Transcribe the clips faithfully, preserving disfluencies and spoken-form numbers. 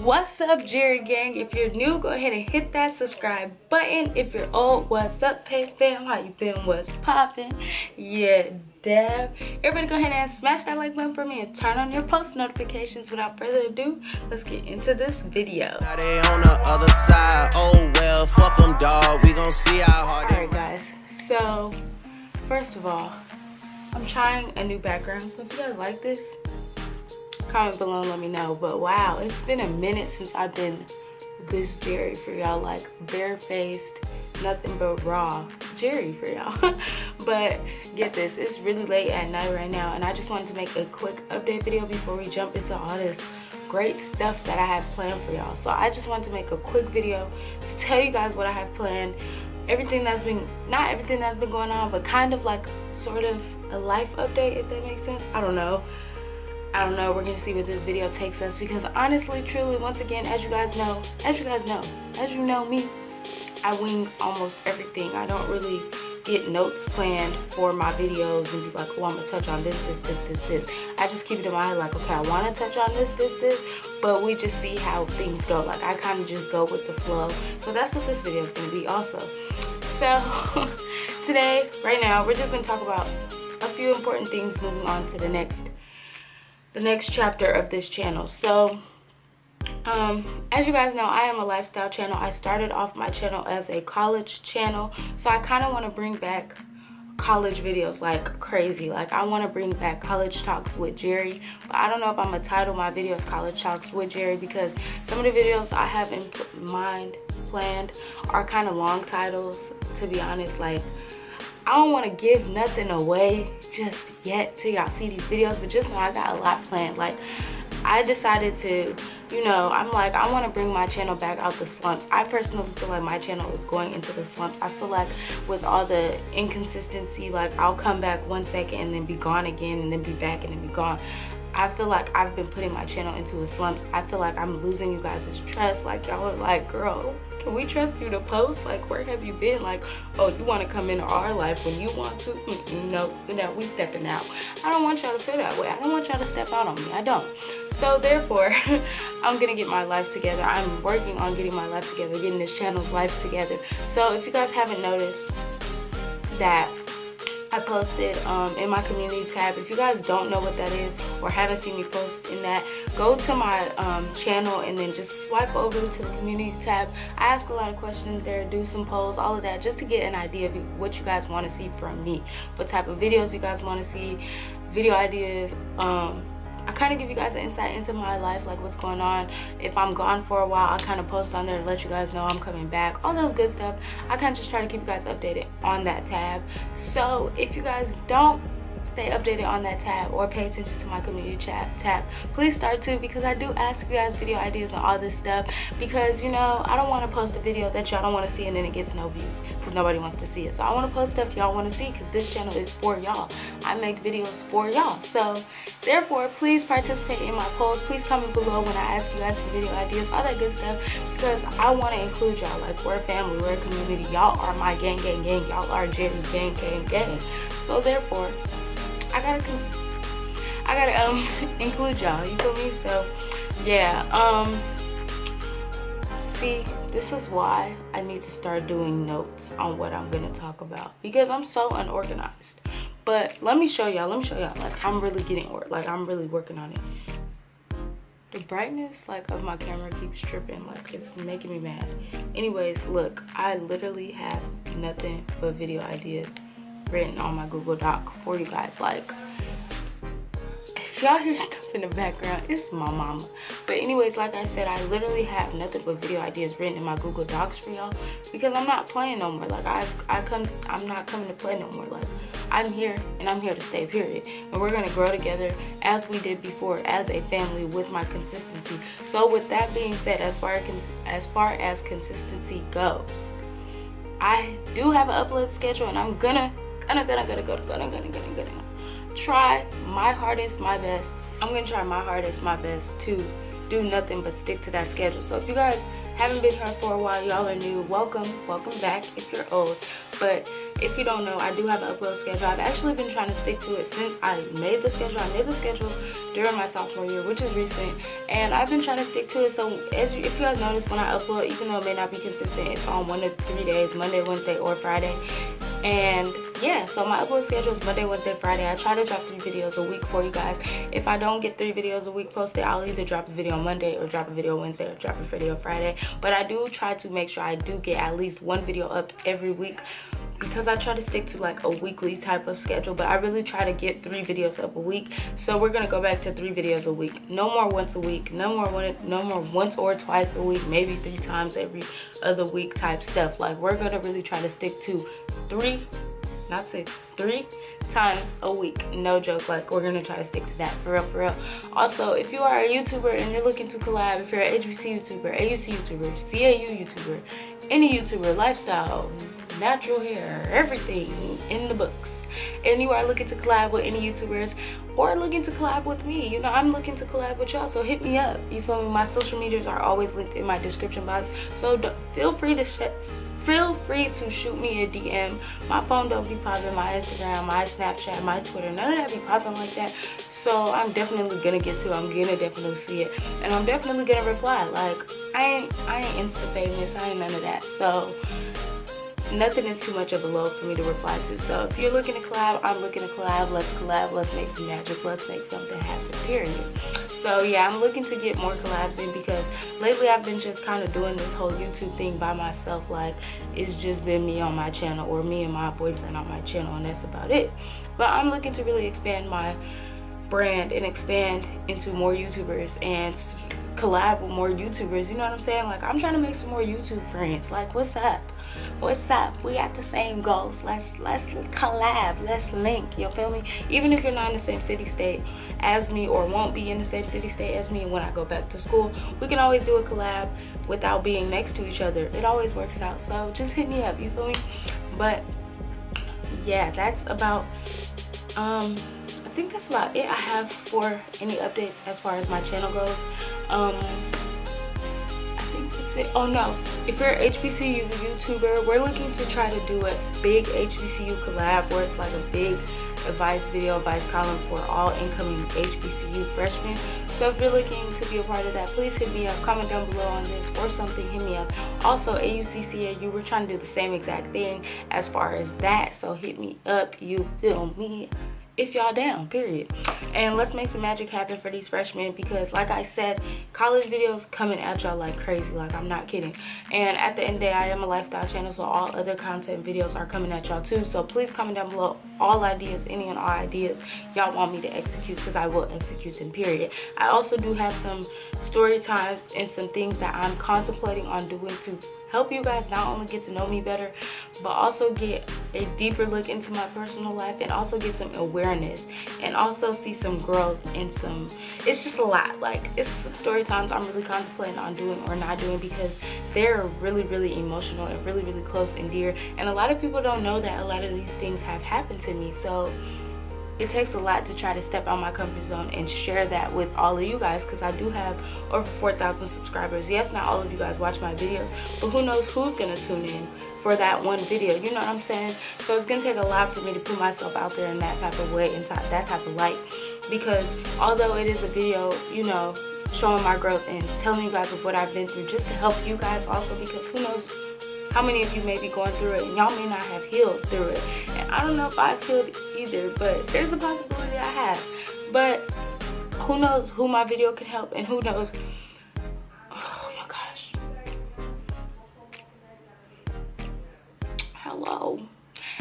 What's up, Jerry gang? If you're new, go ahead and hit that subscribe button. If you're old, what's up, Pay fam? How you been? What's poppin'? Yeah, dab. Everybody go ahead and smash that like button for me and turn on your post notifications. Without further ado, let's get into this video. Now they on the other side. Oh well, fuck them, dog. We gon' see how hard. Alright guys, so first of all, I'm trying a new background, so if you guys like this, comment below and let me know. But wow, it's been a minute since I've been this Jerry for y'all, like barefaced, nothing but raw Jerry for y'all. But get this, it's really late at night right now, and I just wanted to make a quick update video before we jump into all this great stuff that I have planned for y'all. So I just wanted to make a quick video to tell you guys what I have planned, everything that's been, not everything that's been going on, but kind of like sort of a life update, if that makes sense. I don't know. I don't know, we're gonna see where this video takes us, because honestly, truly, once again, as you guys know, as you guys know, as you know me, I wing almost everything. I don't really get notes planned for my videos and be like, oh, I'm gonna touch on this, this, this, this, this. I just keep it in my head like, okay, I wanna touch on this, this, this, but we just see how things go. Like, I kind of just go with the flow. So that's what this video is gonna be also. So today, right now, we're just gonna talk about a few important things moving on to the next the next chapter of this channel. So um as you guys know, I am a lifestyle channel. I started off my channel as a college channel, so I kind of want to bring back college videos like crazy. Like, I want to bring back College Talks with Jerry, but I don't know if I'm gonna title my videos College Talks with Jerry, because some of the videos I have in mind planned are kind of long titles, to be honest. Like, I don't want to give nothing away just yet till y'all see these videos, but just know I got a lot planned. Like, I decided to, you know, I'm like, I want to bring my channel back out the slumps. I personally feel like my channel is going into the slumps. I feel like with all the inconsistency, like, I'll come back one second and then be gone again, and then be back and then be gone. I feel like I've been putting my channel into a slumps. I feel like I'm losing you guys' trust. Like, y'all are like, girl, can we trust you to post? Like, where have you been? Like, oh, you want to come into our life when you want to? Mm-mm, no, no, we stepping out. I don't want y'all to feel that way. I don't want y'all to step out on me. I don't. So therefore, I'm gonna get my life together. I'm working on getting my life together, getting this channel's life together. So if you guys haven't noticed that I posted um, in my community tab, if you guys don't know what that is or haven't seen me post in that, go to my um, channel and then just swipe over to the community tab. I ask a lot of questions there, do some polls, all of that, just to get an idea of what you guys want to see from me, what type of videos you guys want to see, video ideas. um, I kind of give you guys an insight into my life, like what's going on. If I'm gone for a while, I kind of post on there to let you guys know I'm coming back, all those good stuff. I kind of just try to keep you guys updated on that tab. So if you guys don't stay updated on that tab or pay attention to my community chat tab, please start to, because I do ask you guys video ideas and all this stuff, because, you know, I don't want to post a video that y'all don't want to see and then it gets no views because nobody wants to see it. So I want to post stuff y'all want to see, because this channel is for y'all. I make videos for y'all. So therefore, please participate in my polls. Please comment below when I ask you guys for video ideas, all that good stuff, because I want to include y'all. Like, we're a family, we're a community. Y'all are my gang, gang, gang. Y'all are Jerry gang, gang, gang. So therefore, I gotta, I gotta um, include y'all, you feel me? So, yeah, um, see, this is why I need to start doing notes on what I'm gonna talk about, because I'm so unorganized. But let me show y'all, let me show y'all, like, I'm really getting, like, I'm really working on it. The brightness, like, of my camera keeps tripping, like, it's making me mad. Anyways, look, I literally have nothing but video ideas written on my Google Doc for you guys. Like, if y'all hear stuff in the background, it's my mama. But anyways, like I said, I literally have nothing but video ideas written in my Google Docs for y'all, because I'm not playing no more. Like, I, I come, I'm not coming to play no more. Like, I'm here, and I'm here to stay, period. And we're gonna grow together as we did before, as a family, with my consistency. So with that being said, as far as, as, far as consistency goes, I do have an upload schedule, and I'm gonna And I'm gonna, gonna, gonna, gonna, gonna, gonna, gonna try my hardest, my best. I'm gonna try my hardest, my best to do nothing but stick to that schedule. So if you guys haven't been here for a while, y'all are new, welcome, welcome back. If you're old, But if you don't know, I do have an upload schedule. I've actually been trying to stick to it since I made the schedule. I made the schedule during my sophomore year, which is recent, and I've been trying to stick to it. So as you, if you guys notice, when I upload, even though it may not be consistent, it's on one of three days, Monday, Wednesday, or Friday. And yeah, so my upload schedule is Monday, Wednesday, Friday. I try to drop three videos a week for you guys. If I don't get three videos a week posted, I'll either drop a video Monday or drop a video Wednesday or drop a video Friday. But I do try to make sure I do get at least one video up every week, because I try to stick to like a weekly type of schedule. But I really try to get three videos up a week. So we're going to go back to three videos a week. No more once a week. No more one, no more once or twice a week. Maybe three times every other week type stuff. Like, we're going to really try to stick to three not six three times a week, no joke. Like, we're gonna try to stick to that for real, for real. Also, if you are a YouTuber and you're looking to collab, if you're an H B C YouTuber, A U C YouTuber, C A U YouTuber, any YouTuber, lifestyle, natural hair, everything in the books, and you are looking to collab with any YouTubers or looking to collab with me, you know, I'm looking to collab with y'all, so hit me up, you feel me? My social medias are always linked in my description box, so don't, feel free to share. Feel free to shoot me a D M. My phone don't be popping, my Instagram, my Snapchat, my Twitter, none of that be popping like that. So I'm definitely gonna get to it. I'm gonna definitely see it, and I'm definitely gonna reply. Like, I ain't, I ain't Insta famous, I ain't none of that. So nothing is too much of a load for me to reply to. So if you're looking to collab, I'm looking to collab. Let's collab. Let's make some magic. Let's make something happen. Period. So yeah, I'm looking to get more collabs in, because lately I've been just kind of doing this whole YouTube thing by myself. Like, it's just been me on my channel, or me and my boyfriend on my channel, and that's about it. But I'm looking to really expand my brand and expand into more YouTubers and collab with more YouTubers, you know what I'm saying? Like, I'm trying to make some more YouTube friends. Like, what's up? What's up? We got the same goals. Let's let's collab. Let's link. You feel me? Even if you're not in the same city state as me, or won't be in the same city state as me when I go back to school, we can always do a collab without being next to each other. It always works out. So just hit me up. You feel me? But yeah, that's about. Um, I think that's about it I have for any updates as far as my channel goes. Um, I think that's it. Oh no. If you're an H B C U YouTuber, we're looking to try to do a big H B C U collab where it's like a big advice video, advice column for all incoming H B C U freshmen. So if you're looking to be a part of that, please hit me up. Comment down below on this or something. Hit me up. Also, A U C C A U, we're trying to do the same exact thing as far as that. So hit me up. You feel me? If y'all down, period. And let's make some magic happen for these freshmen, because like I said, college videos coming at y'all like crazy. Like, I'm not kidding. And at the end of the day, I am a lifestyle channel, so all other content videos are coming at y'all too. So please comment down below all ideas, any and all ideas y'all want me to execute, because I will execute them, period. I also do have some story times and some things that I'm contemplating on doing to help you guys not only get to know me better, but also get a deeper look into my personal life, and also get some awareness, and also see some growth and some, it's just a lot. Like, it's some story times I'm really contemplating on doing or not doing, because they're really, really emotional and really, really close and dear, and a lot of people don't know that a lot of these things have happened to me. So it takes a lot to try to step out my comfort zone and share that with all of you guys, because I do have over four thousand subscribers. Yes, not all of you guys watch my videos, but who knows who's gonna tune in for that one video, you know what I'm saying? So it's gonna take a lot for me to put myself out there in that type of way, in that type of light, because although it is a video, you know, showing my growth and telling you guys of what I've been through, just to help you guys also, because who knows how many of you may be going through it, and y'all may not have healed through it. And I don't know if I've healed either, but there's a possibility I have. But who knows who my video could help, and who knows. Oh my gosh. Hello.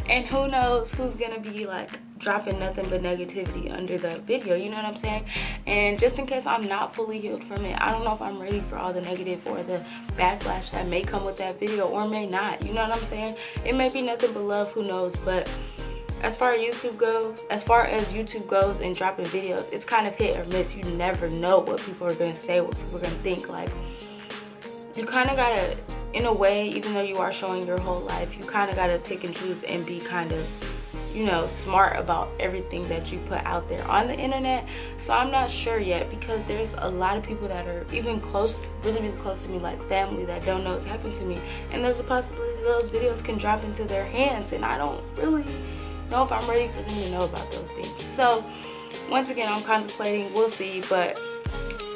And who knows who's gonna be like dropping nothing but negativity under the video, you know what I'm saying? And just in case I'm not fully healed from it, I don't know if I'm ready for all the negative or the backlash that may come with that video, or may not, you know what I'm saying? It may be nothing but love, who knows? But as far as YouTube goes, as far as YouTube goes and dropping videos, it's kind of hit or miss. You never know what people are gonna say, what people are gonna think. Like, you kind of gotta, in a way, even though you are showing your whole life, you kind of gotta pick and choose and be kind of you know, smart about everything that you put out there on the internet. So I'm not sure yet, because there's a lot of people that are even close, really really close to me, like family, that don't know what's happened to me, and there's a possibility that those videos can drop into their hands, and I don't really know if I'm ready for them to know about those things. So once again, I'm contemplating, we'll see, but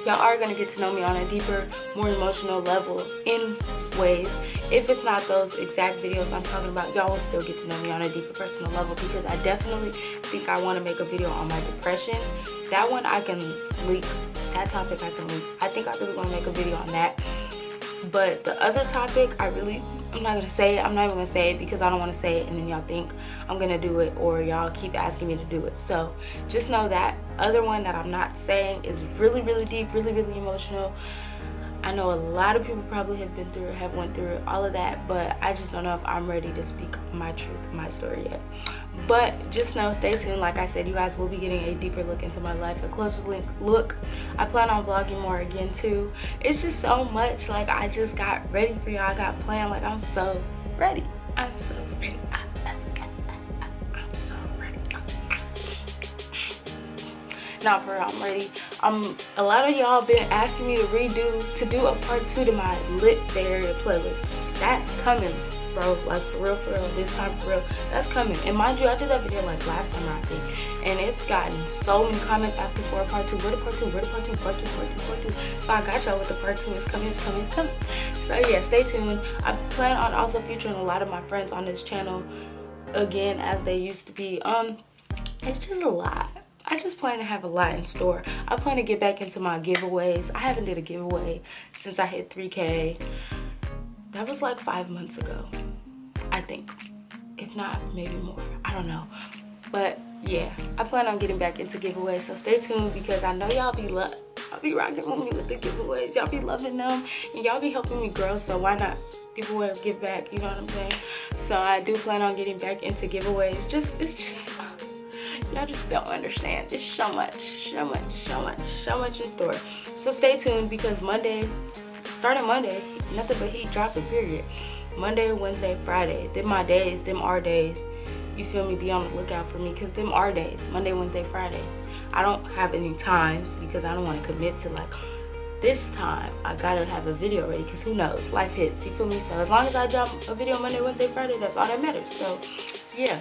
y'all are going to get to know me on a deeper, more emotional level in ways. If it's not those exact videos I'm talking about, y'all will still get to know me on a deeper personal level, because I definitely think I want to make a video on my depression. That one I can leak. That topic I can leak. I think I really want to make a video on that. But the other topic, I really, I'm not going to say it. I'm not even going to say it, because I don't want to say it and then y'all think I'm going to do it, or y'all keep asking me to do it. So just know that other one that I'm not saying is really, really deep, really, really emotional. I know a lot of people probably have been through it, have went through it, all of that, but I just don't know if I'm ready to speak my truth, my story yet. But just know, stay tuned. Like I said, you guys will be getting a deeper look into my life, a closer look. I plan on vlogging more again too. It's just so much. Like, I just got ready for y'all. I got planned. Like, I'm so ready. I'm so ready. I Not for real, I'm ready. Um, a lot of y'all been asking me to redo, to do a part two to my Lit Theory playlist. That's coming, bro. Like, for real, for real. This time, for real. That's coming. And mind you, I did that video like last summer, I think. And it's gotten so many comments asking for a part two. What a part two? What a part two? Part two, part two, part two. So I got y'all with the part two. It's coming, it's coming, it's coming. So yeah, stay tuned. I plan on also featuring a lot of my friends on this channel again, as they used to be. Um, it's just a lot. I just plan to have a lot in store. I plan to get back into my giveaways. I haven't did a giveaway since I hit three K. That was like five months ago, I think. If not, maybe more. I don't know. But yeah, I plan on getting back into giveaways. So stay tuned, because I know y'all be love. I'll be rocking with me with the giveaways. Y'all be loving them, and y'all be helping me grow. So why not give away, give back? You know what I'm saying? So I do plan on getting back into giveaways. Just it's just. Y'all just don't understand. There's so much, so much, so much, so much in store. So stay tuned, because Monday, starting Monday, nothing but heat dropping, period. Monday, Wednesday, Friday. Then my days, them are days. You feel me? Be on the lookout for me, because them are days. Monday, Wednesday, Friday. I don't have any times, because I don't want to commit to like, this time I gotta have a video ready, because who knows? Life hits, you feel me? So as long as I drop a video Monday, Wednesday, Friday, that's all that matters. So yeah.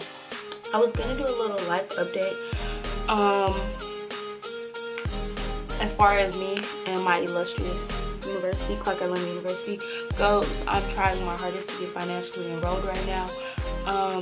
I was gonna do a little life update um, as far as me and my illustrious university, Clark Atlanta University, goes. I'm trying my hardest to get financially enrolled right now. Um,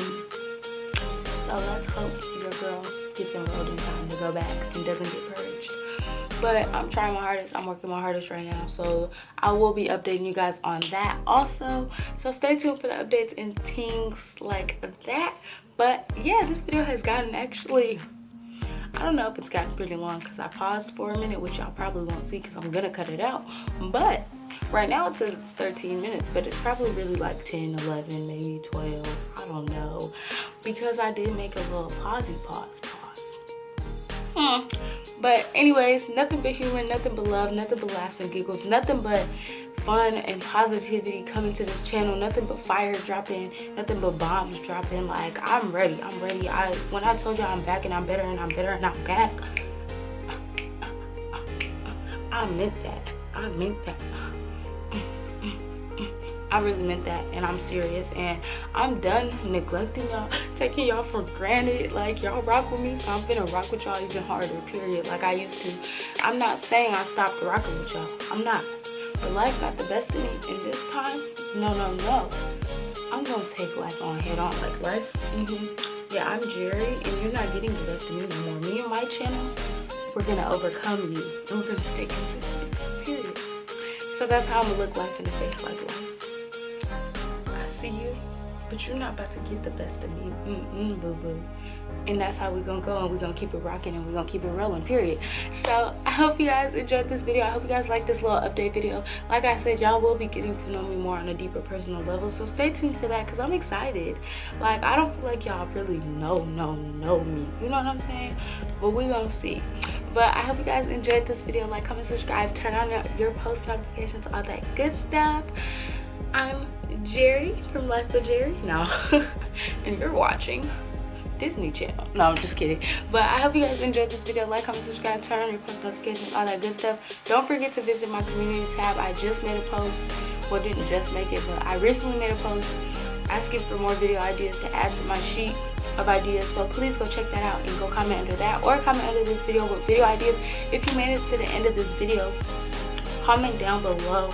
so let's hope your girl gets enrolled in time to go back and doesn't get purged. But I'm trying my hardest. I'm working my hardest right now. So I will be updating you guys on that also. So stay tuned for the updates and things like that. But yeah, this video has gotten actually, I don't know if it's gotten pretty long, because I paused for a minute, which y'all probably won't see because I'm going to cut it out. But right now it says it's thirteen minutes, but it's probably really like ten, eleven, maybe twelve. I don't know. Because I did make a little pausey pause. Hmm. But anyways, nothing but human, nothing but love, nothing but laughs and giggles, nothing but fun and positivity coming to this channel, nothing but fire dropping, nothing but bombs dropping. Like, I'm ready, I'm ready. I when I told y'all I'm back and I'm better and I'm better and I'm back, I meant that. I meant that. I really meant that, and I'm serious, and I'm done neglecting y'all, taking y'all for granted. Like, y'all rock with me, so I'm finna rock with y'all even harder, period. Like I used to. I'm not saying I stopped rocking with y'all. I'm not. But life got the best of me, and this time, no, no, no. I'm gonna take life on head on. Like, life, mm-hmm. Yeah, I'm Jerry, and you're not getting the best of me no more. Me and my channel, we're gonna overcome you. We're gonna stay consistent, period. So that's how I'm gonna look life in the face, like life. You, but you're not about to get the best of me, mm-mm, boo-boo. And that's how we're gonna go, and we're gonna keep it rocking, and we're gonna keep it rolling, period. So I hope you guys enjoyed this video. I hope you guys like this little update video. Like I said, y'all will be getting to know me more on a deeper personal level, so stay tuned for that, because I'm excited. Like, I don't feel like y'all really know know know me, you know what I'm saying? But we're gonna see. But I hope you guys enjoyed this video. Like, comment, subscribe, turn on your post notifications, all that good stuff. I'm Jerry from Life with Jerry. No. And you're watching Disney Channel. No, I'm just kidding. But I hope you guys enjoyed this video. Like, comment, subscribe, turn on your post notifications, all that good stuff. Don't forget to visit my community tab. I just made a post. Well, didn't just make it, but I recently made a post asking for more video ideas to add to my sheet of ideas, so please go check that out and go comment under that, or comment under this video with video ideas. If you made it to the end of this video, comment down below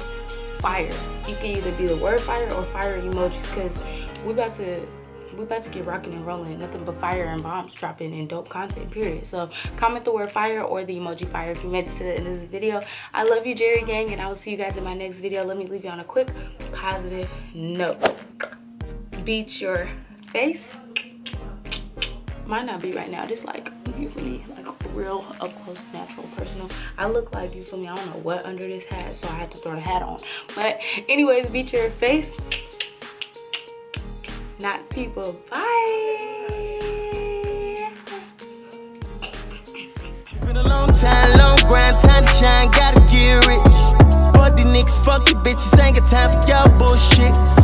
fire. You can either be the word fire or fire emojis, because we're about to we're about to get rocking and rolling. Nothing but fire and bombs dropping and dope content, period. So comment the word fire or the emoji fire if you made it to the end of this video. I love you, Jerry Gang, and I will see you guys in my next video. Let me leave you on a quick positive note. Beat your face. Might not be right now, just like, you feel me, like real up close, natural, personal. I look like, you feel me, I don't know what under this hat, so I had to throw the hat on. But anyways, beat your face, not people. Bye. Been a long time, long grind, time to shine, gotta get rich. But the niggas, fuck you bitches, ain't got time for y'all bullshit.